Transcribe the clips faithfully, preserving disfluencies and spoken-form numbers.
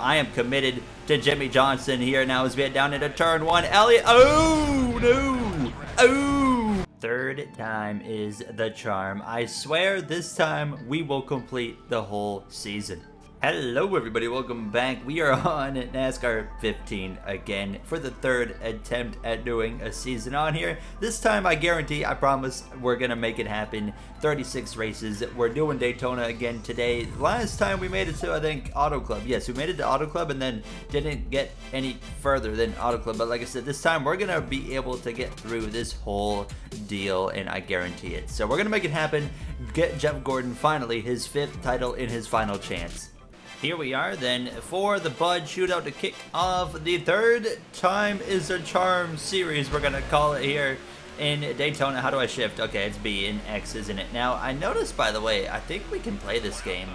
I am committed to Jimmie Johnson here. Now as we head down into turn one, Elliott, oh no, oh. Third time is the charm. I swear this time we will complete the whole season. Hello everybody, welcome back. We are on NASCAR fifteen again for the third attempt at doing a season on here. This time I guarantee, I promise, we're gonna make it happen. thirty-six races, we're doing Daytona again today. Last time we made it to, I think, Auto Club. Yes, we made it to Auto Club and then didn't get any further than Auto Club. But like I said, this time we're gonna be able to get through this whole deal and I guarantee it. So we're gonna make it happen, get Jeff Gordon finally his fifth title in his final chance. Here we are then for the Bud Shootout to kick off the third time is a charm series, we're gonna call it here in Daytona. How do I shift? Okay, it's B and X, isn't it? Now I noticed, by the way, I think we can play this game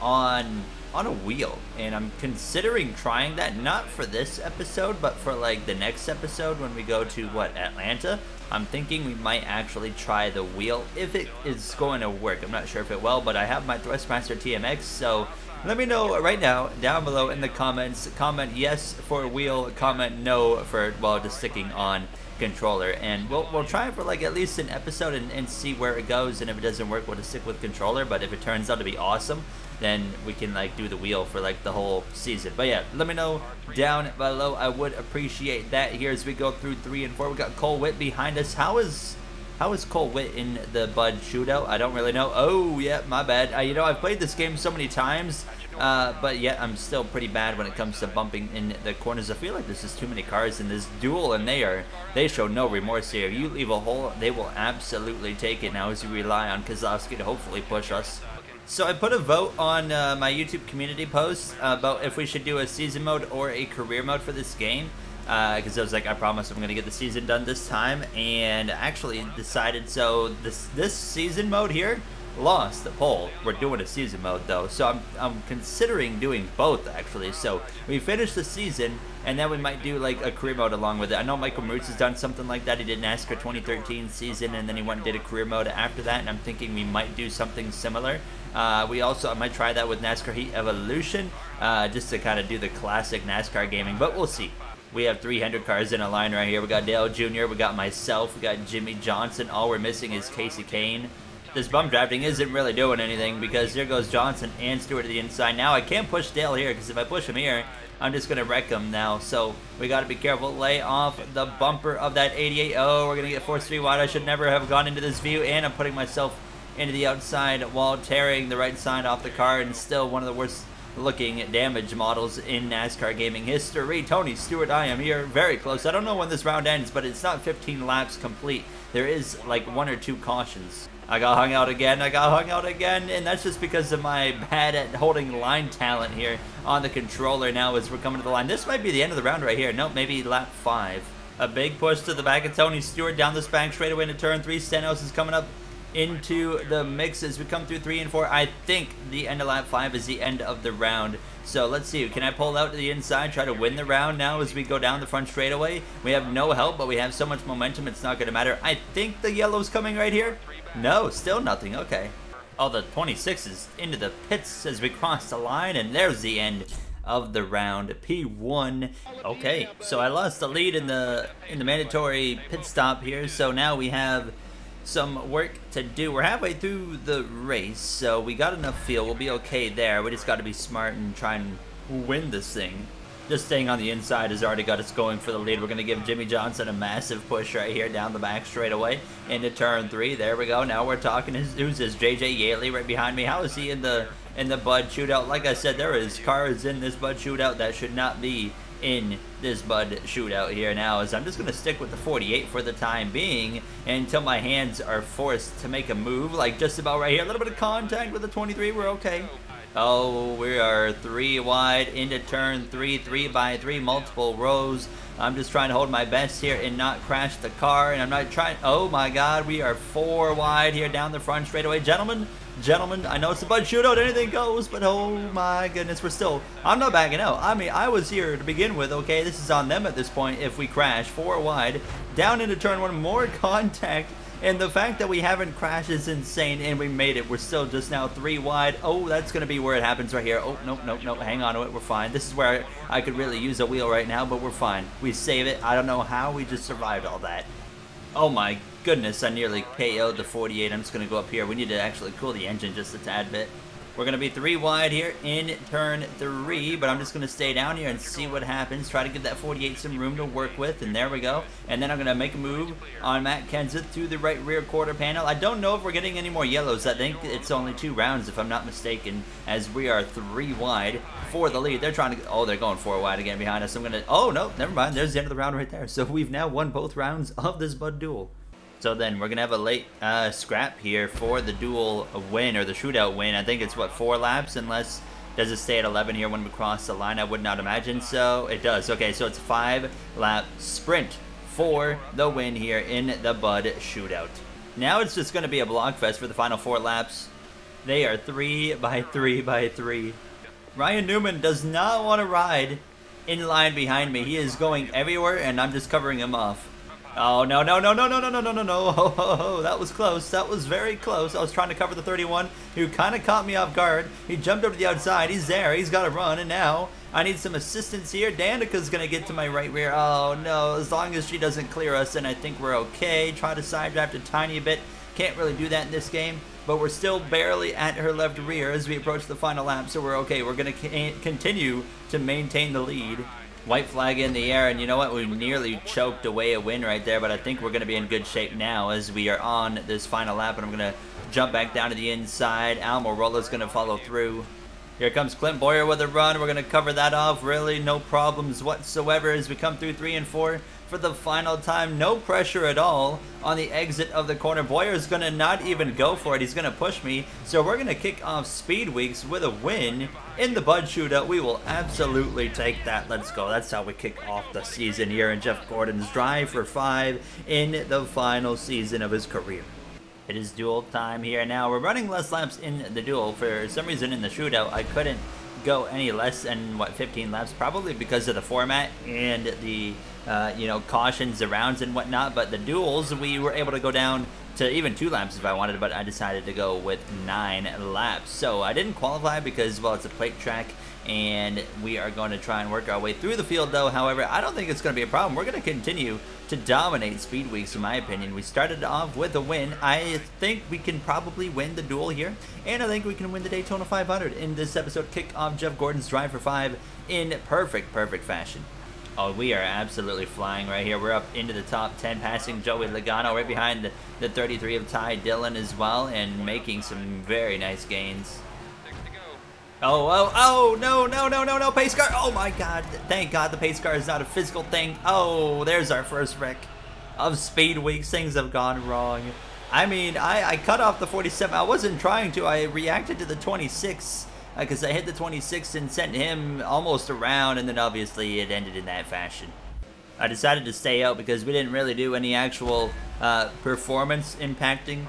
on on a wheel, and I'm considering trying that, not for this episode, but for like the next episode when we go to what, Atlanta? I'm thinking we might actually try the wheel if it is going to work. I'm not sure if it will, but I have my Thrustmaster T M X, so let me know right now, down below in the comments. Comment yes for wheel, comment no for, well, just sticking on controller. And we'll, we'll try it for like at least an episode and, and see where it goes. And if it doesn't work, we'll just stick with controller. But if it turns out to be awesome, then we can like do the wheel for like the whole season. But yeah, let me know down below. I would appreciate that. Here as we go through three and four, we got Cole Whitt behind us. How is... How is Cole Whitt in the Bud Shootout? I don't really know. Oh, yeah, my bad. Uh, you know, I've played this game so many times, uh, but yet I'm still pretty bad when it comes to bumping in the corners. I feel like there's just too many cars in this duel, and they are they show no remorse here. You leave a hole, they will absolutely take it now as you rely on Kozlowski to hopefully push us. So I put a vote on uh, my YouTube community post about if we should do a season mode or a career mode for this game. Because uh, I was like, I promise I'm going to get the season done this time, and actually decided, so this this season mode here lost the poll. We're doing a season mode though, so I'm, I'm considering doing both actually. So we finish the season, and then we might do like a career mode along with it. I know Michael Mertz has done something like that. He did NASCAR twenty thirteen season, and then he went and did a career mode after that, and I'm thinking we might do something similar. Uh, we also, I might try that with NASCAR Heat Evolution, uh, just to kind of do the classic NASCAR gaming, but we'll see. We have three hundred cars in a line right here. We got Dale Junior, we got myself, we got Jimmie Johnson. All we're missing is Kasey Kahne. This bump drafting isn't really doing anything because here goes Johnson and Stewart to the inside. Now I can't push Dale here because if I push him here, I'm just going to wreck him now. So we got to be careful. Lay off the bumper of that eighty-eight. Oh, we're going to get forced three wide. I should never have gone into this view. And I'm putting myself into the outside while tearing the right side off the car. And still one of the worst looking at damage models in NASCAR gaming history. Tony Stewart, I am here very close. I don't know when this round ends, but it's not fifteen laps complete. There is like one or two cautions. I got hung out again, I got hung out again, and that's just because of my bad at holding line talent here on the controller now as we're coming to the line. This might be the end of the round right here. Nope, maybe lap five. A big push to the back of Tony Stewart down this bank straight away into turn three. Stenhouse is coming up into the mix as we come through three and four. I think the end of lap five is the end of the round. So let's see, can I pull out to the inside, try to win the round now as we go down the front straightaway? We have no help, but we have so much momentum, it's not gonna matter. I think the yellow's coming right here. No, still nothing, okay. Oh, the twenty-six is into the pits as we cross the line, and there's the end of the round. P one. Okay, so I lost the lead in the in the mandatory pit stop here, so now we have some work to do. We're halfway through the race, so we got enough fuel. We'll be okay there. We just got to be smart and try and win this thing. Just staying on the inside has already got us going for the lead. We're going to give Jimmie Johnson a massive push right here down the back straight away into turn three. There we go. Now we're talking. Who's this? J J. Yeley right behind me. How is he in the in the Bud Shootout? Like I said, there is cars in this Bud Shootout that should not be in this Bud Shootout here now, is I'm just gonna stick with the forty-eight for the time being until my hands are forced to make a move, like just about right here. A little bit of contact with the twenty-three, we're okay. Oh, we are three wide into turn three, three by three, multiple rows. I'm just trying to hold my best here and not crash the car, and I'm not trying. Oh my god, we are four wide here down the front straightaway. Gentlemen, gentlemen, I know it's a Bud Shootout, anything goes, but oh my goodness, we're still, I'm not backing out. I mean, I was here to begin with, okay? This is on them at this point if we crash. Four wide, down into turn one, more contact And the fact that we haven't crashed is insane, and we made it. We're still just now three wide. Oh, that's going to be where it happens right here. Oh, no, no, no. Hang on to it. We're fine. This is where I, I could really use a wheel right now, but we're fine. We save it. I don't know how we just survived all that. Oh, my goodness. I nearly K O'd the forty-eight. I'm just going to go up here. We need to actually cool the engine just a tad bit. We're going to be three wide here in turn three, but I'm just going to stay down here and see what happens. Try to give that forty-eight some room to work with, and there we go. And then I'm going to make a move on Matt Kenseth to the right rear quarter panel. I don't know if we're getting any more yellows. I think it's only two rounds, if I'm not mistaken, as we are three wide for the lead. They're trying to, oh, they're going four wide again behind us. I'm going to, oh, no, never mind. There's the end of the round right there. So we've now won both rounds of this Bud Duel. So then we're going to have a late uh, scrap here for the dual win, or the shootout win. I think it's, what, four laps? Unless, does it stay at eleven here when we cross the line? I would not imagine so. It does. Okay, so it's a five-lap sprint for the win here in the Bud Shootout. Now it's just going to be a blockfest for the final four laps. They are three by three by three. Ryan Newman does not want to ride in line behind me. He is going everywhere, and I'm just covering him off. Oh, no, no, no, no, no, no, no, no, no, no. Ho, ho, ho. That was close. That was very close. I was trying to cover the thirty-one, who kind of caught me off guard. He jumped over to the outside. He's there. He's got to run. And now I need some assistance here. Danica's going to get to my right rear. Oh, no. As long as she doesn't clear us, then I think we're okay. Try to side draft a tiny bit. Can't really do that in this game. But we're still barely at her left rear as we approach the final lap. So we're okay. We're going to continue to maintain the lead. White flag in the air, and you know what? We nearly choked away a win right there, but I think we're going to be in good shape now as we are on this final lap, and I'm going to jump back down to the inside. Almirola's going to follow through. Here comes Clint Bowyer with a run. We're going to cover that off. Really, no problems whatsoever as we come through three and four for the final time. No pressure at all on the exit of the corner. Boyer's going to not even go for it. He's going to push me, so we're going to kick off Speed Weeks with a win in the Bud Shootout. We will absolutely take that. Let's go. That's how we kick off the season here in Jeff Gordon's drive for five in the final season of his career. It is duel time here now. We're running less laps in the duel. For some reason in the shootout, I couldn't go any less than, what, fifteen laps? Probably because of the format and the, uh, you know, cautions, the rounds and whatnot. But the duels, we were able to go down to even two laps if I wanted, but I decided to go with nine laps. So I didn't qualify because, well, it's a plate track, and we are going to try and work our way through the field, though. However, I don't think it's going to be a problem. We're going to continue to dominate Speed Weeks, in my opinion. We started off with a win. I think we can probably win the duel here, and I think we can win the Daytona five hundred in this episode. Kick off Jeff Gordon's drive for five in perfect, perfect fashion. Oh, we are absolutely flying right here. We're up into the top ten, passing Joey Logano right behind the, the thirty-three of Ty Dillon as well, and making some very nice gains. Oh, oh, oh, no, no, no, no, no, pace car. Oh, my God. Thank God the pace car is not a physical thing. Oh, there's our first wreck of Speed Weeks. Things have gone wrong. I mean, I, I cut off the forty-seven. I wasn't trying to. I reacted to the twenty-six because uh, I hit the twenty-six and sent him almost around, and then obviously it ended in that fashion. I decided to stay out because we didn't really do any actual uh, performance-impacting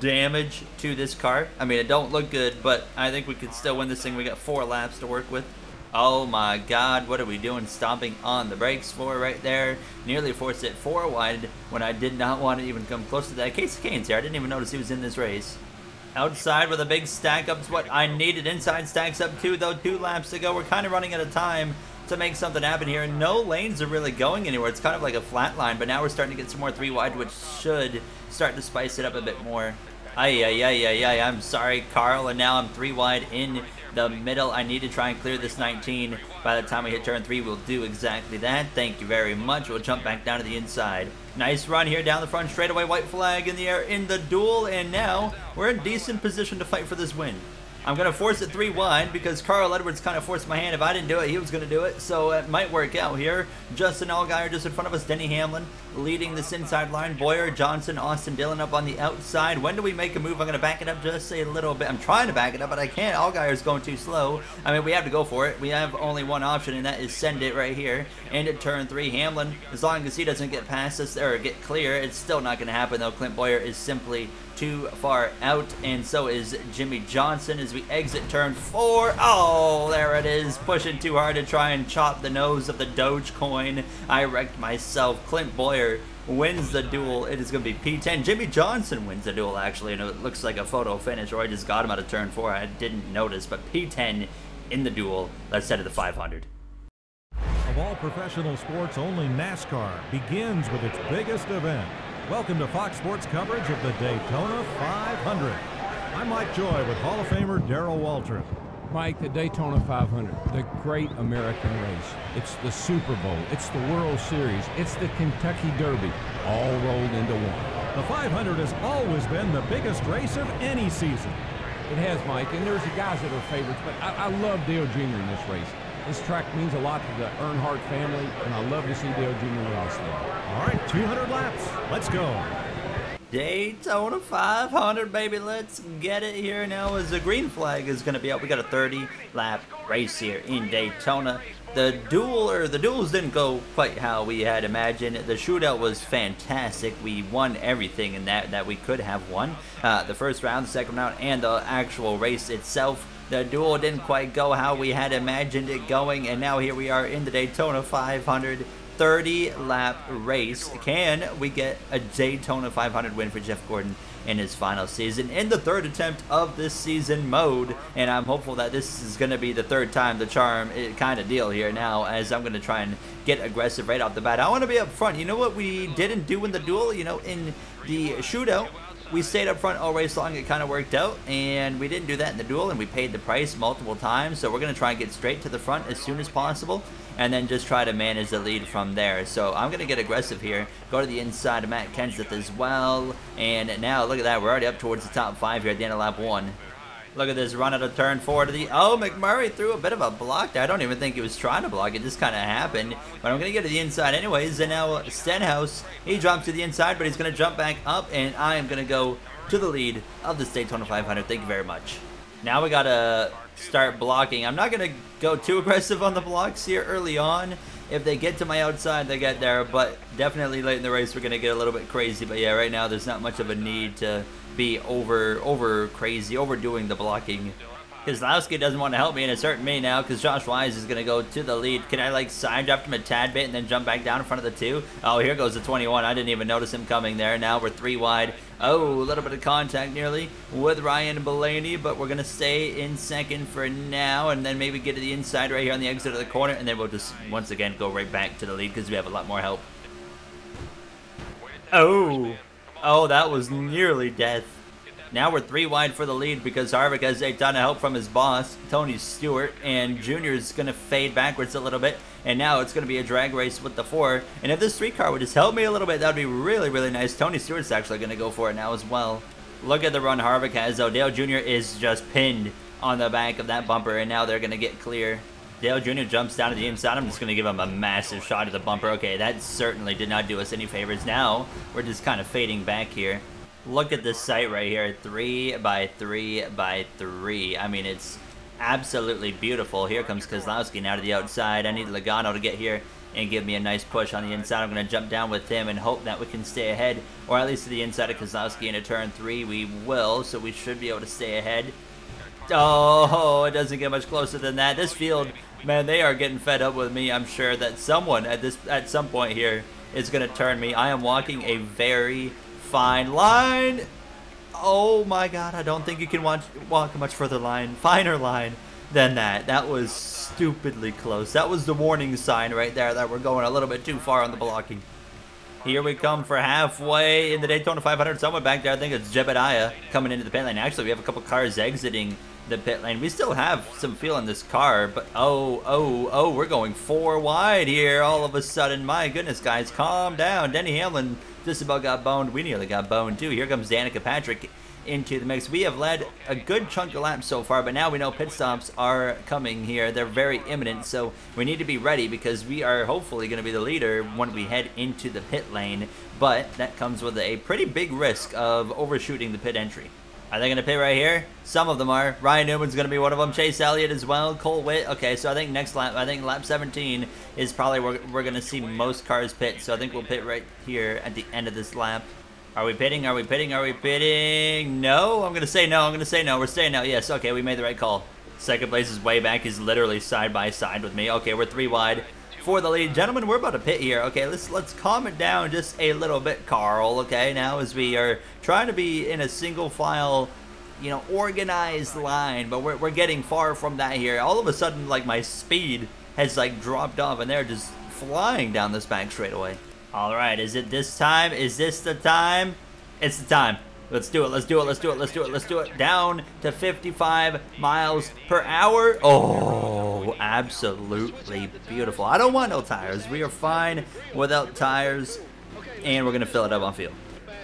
damage to this car. I mean, it don't look good, but I think we could still win this thing. We got four laps to work with. Oh my God, what are we doing? Stomping on the brakes for right there. Nearly forced it four wide when I did not want to even come close to that. Kasey Kahne's here. I didn't even notice he was in this race. Outside with a big stack up is what I needed. Inside stacks up two, though. Two laps to go. We're kind of running out of time to make something happen here. No lanes are really going anywhere. It's kind of like a flat line, but now we're starting to get some more three wide, which should start to spice it up a bit more. Ay, ay, ay, ay, ay. I'm sorry, Carl, and now I'm three wide in the middle. I need to try and clear this nineteen. By the time we hit turn three, we'll do exactly that. Thank you very much. We'll jump back down to the inside. Nice run here down the front straightaway. White flag in the air in the duel, and now we're in decent position to fight for this win. I'm going to force it three wide because Carl Edwards kind of forced my hand. If I didn't do it, he was going to do it, so it might work out here. Justin Allgaier just in front of us. Denny Hamlin leading this inside line. Bowyer, Johnson, Austin Dillon up on the outside. When do we make a move? I'm going to back it up just a little bit. I'm trying to back it up, but I can't. Allgaier's going too slow. I mean, we have to go for it. We have only one option, and that is send it right here. And at turn three, Hamlin, as long as he doesn't get past us or get clear, it's still not going to happen, though. Clint Bowyer is simply too far out, and so is Jimmie Johnson as we exit turn four. Oh, there it is. Pushing too hard to try and chop the nose of the Dogecoin. I wrecked myself. Clint Bowyer wins the duel. It is going to be P ten. Jimmie Johnson wins the duel, actually, and it looks like a photo finish, or I just got him out of turn four. I didn't notice, but P ten in the duel. Let's head to the five hundred. Of all professional sports, only NASCAR begins with its biggest event. Welcome to Fox Sports coverage of the Daytona five hundred. I'm Mike Joy with Hall of Famer Darrell Waltrip. Mike, the Daytona five hundred, the great American race. It's the Super Bowl. It's the World Series. It's the Kentucky Derby, all rolled into one. The five hundred has always been the biggest race of any season. It has, Mike, and there's the guys that are favorites, but I, I love Dale Junior in this race. This track means a lot to the Earnhardt family, and I love to see Dale Junior with Austin. All right, two hundred laps. Let's go. Daytona five hundred, baby. Let's get it here now as the green flag is going to be up. We got a thirty lap race here in Daytona. The duel, or the duels didn't go quite how we had imagined. The shootout was fantastic. We won everything in that that we could have won. Uh, the first round, the second round, and the actual race itself. The duel didn't quite go how we had imagined it going, and now here we are in the Daytona five hundred thirty lap race. Can we get a Daytona five hundred win for Jeff Gordon in his final season, in the third attempt of this season mode? And I'm hopeful that this is going to be the third time the charm kind of deal here now, as I'm going to try and get aggressive right off the bat. I want to be up front. You know what we didn't do in the duel? You know, in the shootout, we stayed up front all race long. It kind of worked out, and we didn't do that in the duel, and we paid the price multiple times. So we're going to try and get straight to the front as soon as possible, and then just try to manage the lead from there. So I'm going to get aggressive here, go to the inside of Matt Kenseth as well, and now look at that. We're already up towards the top five here at the end of lap one. Look at this run out of turn four to the, oh, McMurray threw a bit of a block there. I don't even think he was trying to block it. Just kind of happened. But I'm going to get to the inside anyways. And now Stenhouse, he drops to the inside, but he's going to jump back up. And I am going to go to the lead of this Daytona five hundred. Thank you very much. Now we got to start blocking. I'm not going to go too aggressive on the blocks here early on. If they get to my outside, they get there. But definitely late in the race, we're going to get a little bit crazy. But yeah, right now there's not much of a need to be over over crazy, overdoing the blocking. Kozlowski doesn't want to help me, and it's hurting me now because Josh Wise is going to go to the lead. Can I like side draft him a tad bit and then jump back down in front of the two? Oh, here goes the twenty-one. I didn't even notice him coming there. Now we're three wide. Oh, a little bit of contact nearly with Ryan Blaney, but we're going to stay in second for now and then maybe get to the inside right here on the exit of the corner, and then we'll just once again go right back to the lead because we have a lot more help. Oh, Oh, that was nearly death. Now we're three wide for the lead because Harvick has a ton of help from his boss, Tony Stewart, and Junior is going to fade backwards a little bit, and now it's going to be a drag race with the four, and if this three car would just help me a little bit, that would be really, really nice. Tony Stewart's actually going to go for it now as well. Look at the run Harvick has, though. Dale Junior is just pinned on the back of that bumper, and now they're going to get clear. Dale Junior jumps down to the inside. I'm just going to give him a massive shot at the bumper. Okay, that certainly did not do us any favors. Now we're just kind of fading back here. Look at this sight right here. Three by three by three. I mean, it's absolutely beautiful. Here comes Kozlowski now to the outside. I need Logano to get here and give me a nice push on the inside. I'm going to jump down with him and hope that we can stay ahead, or at least to the inside of Kozlowski into turn three. We will, so we should be able to stay ahead. Oh, it doesn't get much closer than that. This field, man, they are getting fed up with me. I'm sure that someone at this at some point here is going to turn me. I am walking a very fine line. Oh my God, I don't think you can watch, walk a much further line, finer line than that. That was stupidly close. That was the warning sign right there that we're going a little bit too far on the blocking. Here we come for halfway in the Daytona five hundred. Someone back there, I think it's Jebediah coming into the pit lane. Actually, we have a couple cars exiting the pit lane. We still have some feel in this car, but oh, oh, oh, we're going four wide here all of a sudden. My goodness, guys, calm down. Denny Hamlin just about got boned. We nearly got boned too. Here comes Danica Patrick into the mix. We have led a good chunk of laps so far, but now we know pit stops are coming here. They're very imminent, so we need to be ready because we are hopefully going to be the leader when we head into the pit lane, but that comes with a pretty big risk of overshooting the pit entry. Are they going to pit right here? Some of them are. Ryan Newman's going to be one of them. Chase Elliott as well. Cole Whitt. Okay, so I think next lap, I think lap seventeen is probably where we're going to see most cars pit. So I think we'll pit right here at the end of this lap. Are we pitting? Are we pitting? Are we pitting? No? I'm going to say no. I'm going to say no. We're staying out. Yes, okay, we made the right call. Second place is way back. He's literally side by side with me. Okay, we're three wide for the lead. Gentlemen, we're about to pit here. Okay, let's let's calm it down just a little bit, Carl. Okay, now as we are trying to be in a single file, you know, organized line, but we're, we're getting far from that here. All of a sudden, like, my speed has, like, dropped off, and they're just flying down this back straightaway. All right, is it this time? Is this the time? It's the time. Let's do it, let's do it, let's do it, let's do it, let's do it. Down to fifty-five miles per hour. Oh, absolutely beautiful. I don't want no tires. We are fine without tires, and we're going to fill it up on field.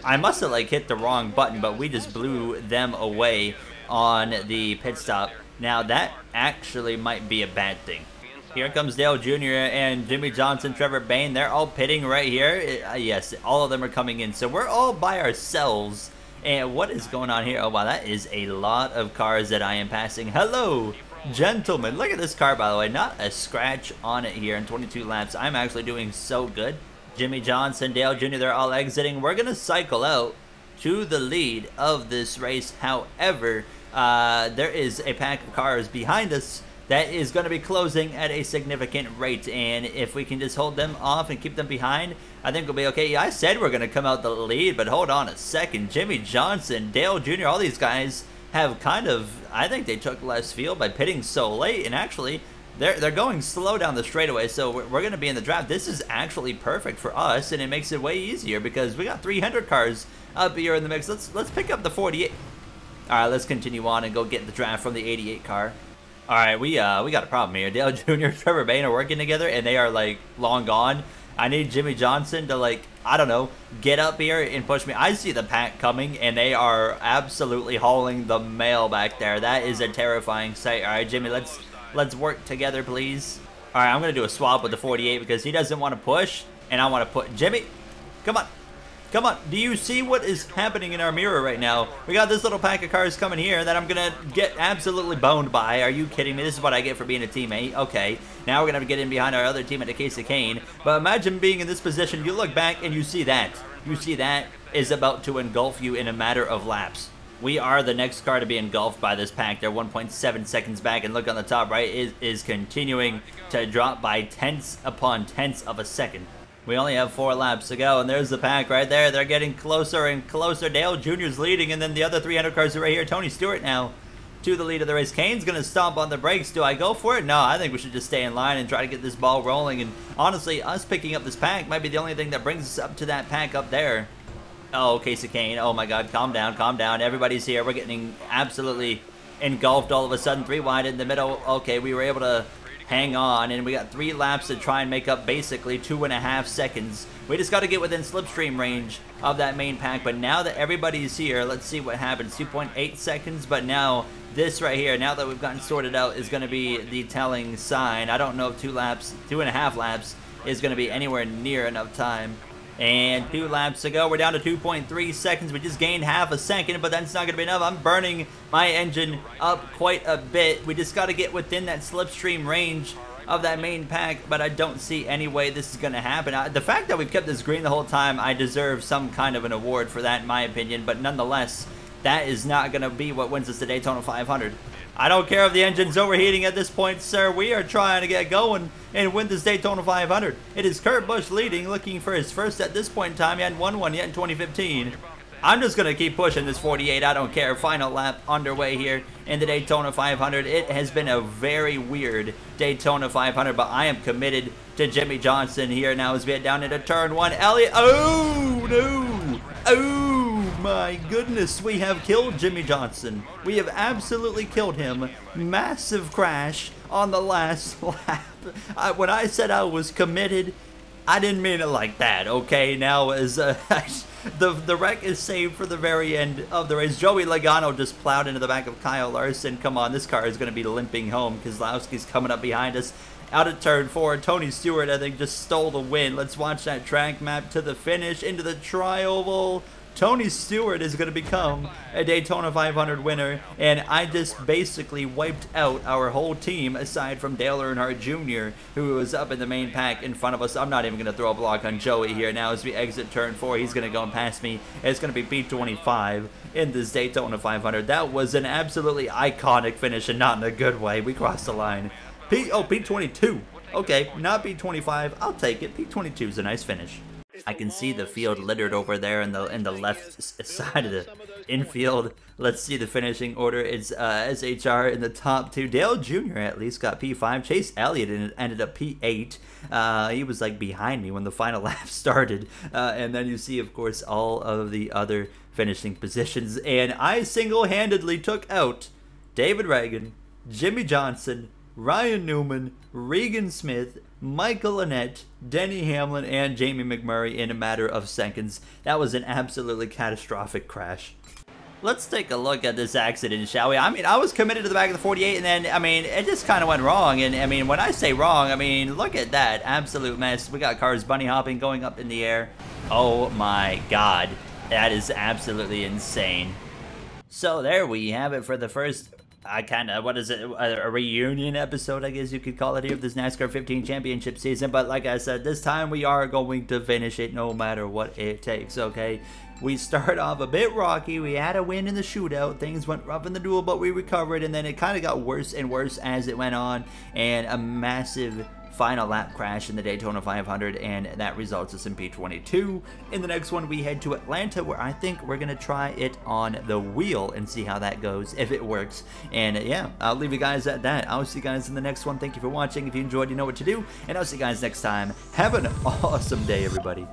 I must have, like, hit the wrong button, but we just blew them away on the pit stop. Now, that actually might be a bad thing. Here comes Dale Junior and Jimmie Johnson, Trevor Bayne. They're all pitting right here. Uh, yes, all of them are coming in. So we're all by ourselves. And what is going on here? Oh, wow, that is a lot of cars that I am passing. Hello, gentlemen. Look at this car, by the way. Not a scratch on it here in twenty-two laps. I'm actually doing so good. Jimmie Johnson, Dale Junior, they're all exiting. We're going to cycle out to the lead of this race. However, uh, there is a pack of cars behind us that is going to be closing at a significant rate, and if we can just hold them off and keep them behind, I think we'll be okay. Yeah, I said we're going to come out the lead, but hold on a second. Jimmie Johnson, Dale Junior, all these guys have kind of, I think they took less field by pitting so late, and actually, they're, they're going slow down the straightaway, so we're, we're going to be in the draft. This is actually perfect for us, and it makes it way easier because we got three hundred cars up here in the mix. Let's, let's pick up the forty-eight. All right, let's continue on and go get the draft from the eighty-eight car. All right, we uh we got a problem here. Dale Junior, Trevor Bayne are working together, and they are, like, long gone. I need Jimmie Johnson to, like, I don't know, get up here and push me. I see the pack coming, and they are absolutely hauling the mail back there. That is a terrifying sight. All right, Jimmie, let's let's work together, please. All right, I'm gonna do a swap with the forty-eight because he doesn't want to push, and I want to put Jimmie. Come on. Come on, do you see what is happening in our mirror right now? We got this little pack of cars coming here that I'm going to get absolutely boned by. Are you kidding me? This is what I get for being a teammate. Okay, now we're going to get in behind our other teammate, Kasey Kahne. But imagine being in this position. You look back and you see that. You see that is about to engulf you in a matter of laps. We are the next car to be engulfed by this pack. They're one point seven seconds back, and look on the top right, it is continuing to drop by tenths upon tenths of a second. We only have four laps to go, and there's the pack right there. They're getting closer and closer. Dale Junior's leading, and then the other three hundred cars are right here. Tony Stewart now to the lead of the race. Kane's going to stomp on the brakes. Do I go for it? No, I think we should just stay in line and try to get this ball rolling. And honestly, us picking up this pack might be the only thing that brings us up to that pack up there. Oh, Kasey Kahne. Oh, my God. Calm down. Calm down. Everybody's here. We're getting absolutely engulfed all of a sudden. Three wide in the middle. Okay, we were able to hang on, and we got three laps to try and make up basically two and a half seconds. We just got to get within slipstream range of that main pack, but now that everybody's here, let's see what happens. two point eight seconds, but now this right here, now that we've gotten sorted out, is going to be the telling sign. I don't know if two laps, two and a half laps is going to be anywhere near enough time. And two laps to go. We're down to two point three seconds. We just gained half a second, but that's not going to be enough. I'm burning my engine up quite a bit. We just got to get within that slipstream range of that main pack, but I don't see any way this is going to happen. I, the fact that we've kept this green the whole time, I deserve some kind of an award for that, in my opinion, but nonetheless, that is not going to be what wins us the Daytona five hundred. I don't care if the engine's overheating at this point, sir. We are trying to get going and win this Daytona five hundred. It is Kurt Busch leading, looking for his first at this point in time. He hadn't won one yet in twenty fifteen. I'm just going to keep pushing this forty-eight. I don't care. Final lap underway here in the Daytona five hundred. It has been a very weird Daytona five hundred, but I am committed to Jimmie Johnson here now as we head down into turn one. Elliott. Oh, no. Oh. My goodness, we have killed Jimmie Johnson. We have absolutely killed him. Massive crash on the last lap. I, when I said I was committed, I didn't mean it like that, okay? Now, as uh, the, the wreck is saved for the very end of the race. Joey Logano just plowed into the back of Kyle Larson. Come on, this car is going to be limping home. Kozlowski's coming up behind us. Out of turn four, Tony Stewart, I think, just stole the win. Let's watch that track map to the finish, into the tri-oval. Tony Stewart is going to become a Daytona five hundred winner, and I just basically wiped out our whole team aside from Dale Earnhardt Junior, who was up in the main pack in front of us. I'm not even going to throw a block on Joey here now as we exit turn four. He's going to go and pass me. It's going to be P twenty-five in this Daytona five hundred. That was an absolutely iconic finish, and not in a good way. We crossed the line. P, oh, P twenty-two. Okay, not P twenty-five, I'll take it. P twenty-two is a nice finish. I can see the field littered over there in the in the left side of the infield. Let's see the finishing order. It's uh, S H R in the top two. Dale Junior at least got P five. Chase Elliott ended up P eight. Uh, he was like behind me when the final lap started. Uh, and then you see, of course, all of the other finishing positions. And I single-handedly took out David Reagan, Jimmie Johnson, Ryan Newman, Regan Smith, Michael Annette, Denny Hamlin, and Jamie McMurray in a matter of seconds. That was an absolutely catastrophic crash. Let's take a look at this accident, shall we? I mean, I was committed to the back of the forty-eight, and then, I mean, it just kind of went wrong. And, I mean, when I say wrong, I mean, look at that. Absolute mess. We got cars bunny hopping, going up in the air. Oh, my God. That is absolutely insane. So, there we have it for the first... I kind of, what is it, a reunion episode, I guess you could call it, here of this NASCAR fifteen championship season. But like I said, this time we are going to finish it no matter what it takes, okay? We start off a bit rocky. We had a win in the shootout. Things went rough in the duel, but we recovered. And then it kind of got worse and worse as it went on. And a massive final lap crash in the Daytona five hundred, and that results us in P twenty-two. In the next one, we head to Atlanta, where I think we're going to try it on the wheel and see how that goes, if it works. And yeah, I'll leave you guys at that. I'll see you guys in the next one. Thank you for watching. If you enjoyed, you know what to do. And I'll see you guys next time. Have an awesome day, everybody.